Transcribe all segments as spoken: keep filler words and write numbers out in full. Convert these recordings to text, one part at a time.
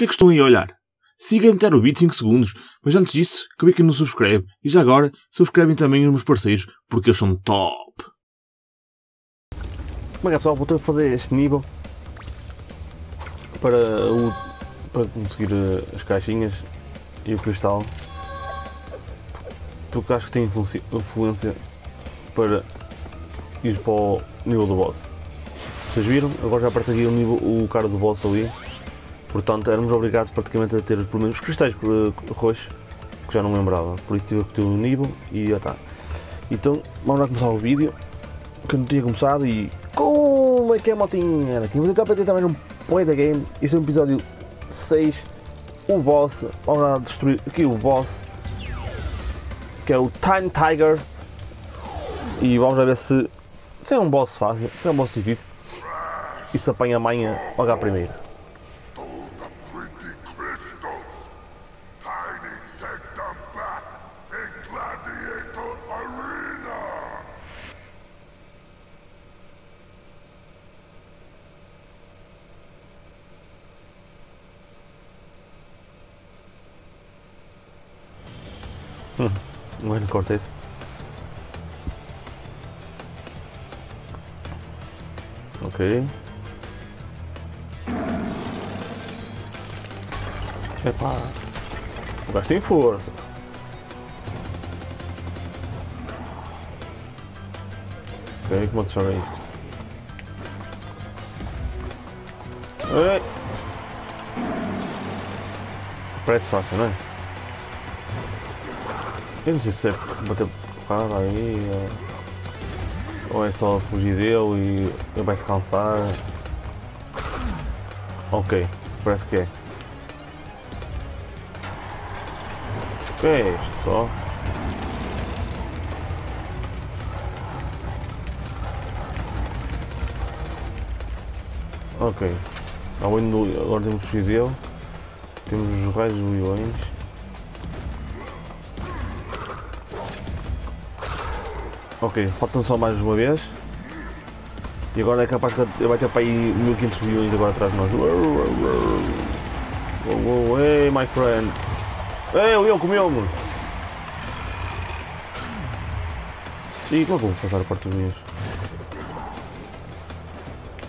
que é que estão aí a olhar? Siga entrar o beat cinco segundos, mas antes disso, cliquem no subscribe e já agora subscrevem também os meus parceiros, porque eles são top! Como é que é, pessoal? Vou ter que fazer este nível para, o, para conseguir as caixinhas e o cristal, porque acho que tem influência para ir para o nível do boss. Vocês viram? Agora já aparece aqui o, nível, o cara do boss ali. Portanto, éramos obrigados praticamente a ter pelo menos os cristais roxos, que já não lembrava, por isso tive que ter o nível e já está. Então, vamos lá começar o vídeo, que eu não tinha começado e... Como é que é, maltinha? Aqui vou tentar bater também num play da game, este é o episódio seis, o boss, vamos lá destruir aqui o boss, que é o Time Tiger, e vamos lá ver se, se é um boss fácil, se é um boss difícil, e se apanha a manha logo à primeira. Hum, bueno, corta isso. Ok. Epá. O gajo tem força. Ok, como é que chama isto? Ei! Parece fácil, não é? Eu não sei se é bater porrada aí, ou é só fugir dele e ele vai se cansar. Ok, parece que é. O que é isto só? Ok, além do, agora temos o fuzil, temos os raios dos leões. Ok, faltam só mais uma vez. E agora é capaz que ele vai ter para aí mil e quinhentos milhões agora atrás de nós. Ei, my friend! Ei, o leão comeu-me! E como é que eu vou passar a parte dos meus?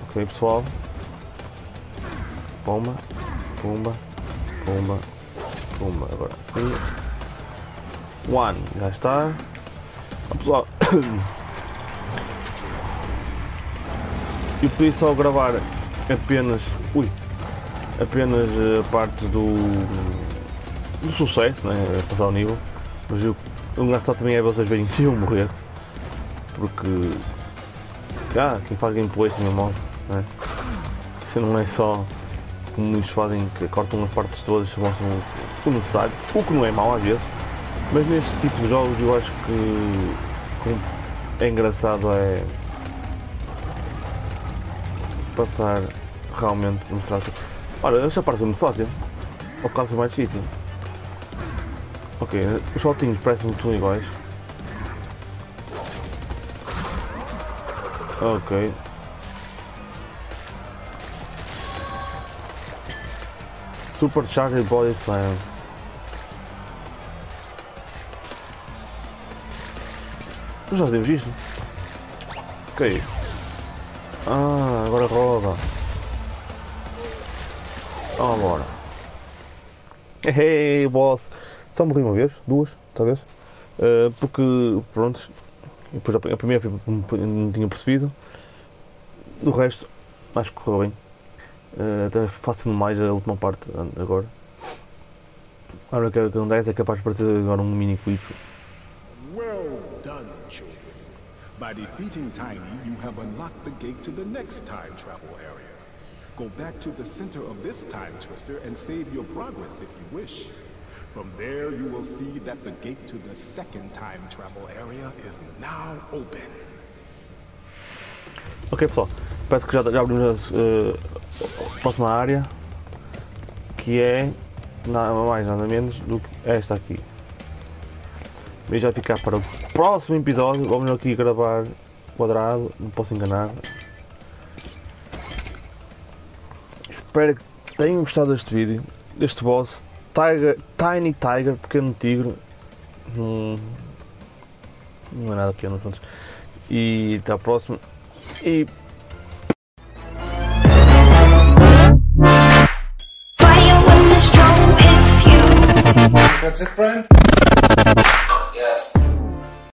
Ok, pessoal. Pomba, pomba, pomba, pomba. Agora aqui. One, já está. Pessoal, eu pedi só gravar apenas, ui, apenas a parte do, do sucesso, né, passar o nível, mas eu, o engraçado também é vocês verem que eu morrer, porque, ah, quem faz gameplay se meu modo, né, se não é só como muitos fazem que cortam as partes todas e mostram o necessário, o que não é mau às vezes. Mas neste tipo de jogos eu acho que é engraçado é passar realmente mostrar. Ora, esta parte é muito fácil. O caso foi mais difícil. Ok, os saltinhos parecem tudo iguais. Ok. Super Charged Body Slam. Nós já demos isto? Ok. Ah, agora roda. Ah, bora. Hey, boss. Só morri uma vez, duas, talvez. Uh, porque, pronto. Depois a primeira não tinha percebido. Do resto, acho que correu bem. Uh, até faço mais a última parte agora. Agora o que acontece é capaz de aparecer agora um mini clip. Children. By defeating Tiny, you have unlocked the gate to the next time travel area. Go back to the center of this time twister and save your progress if you wish. From there, you will see that the gate to the second time travel area is now open. Ok, pessoal, parece que já, já abrimos a próxima área, que é nada mais nada menos do que esta aqui. E já ficar para o próximo episódio. Vamos aqui gravar quadrado, não posso enganar. Espero que tenham gostado deste vídeo. deste boss, Tiger, Tiny Tiger, pequeno tigre, hum, não é nada pequeno, pronto. E até a próxima. E that's it, friend.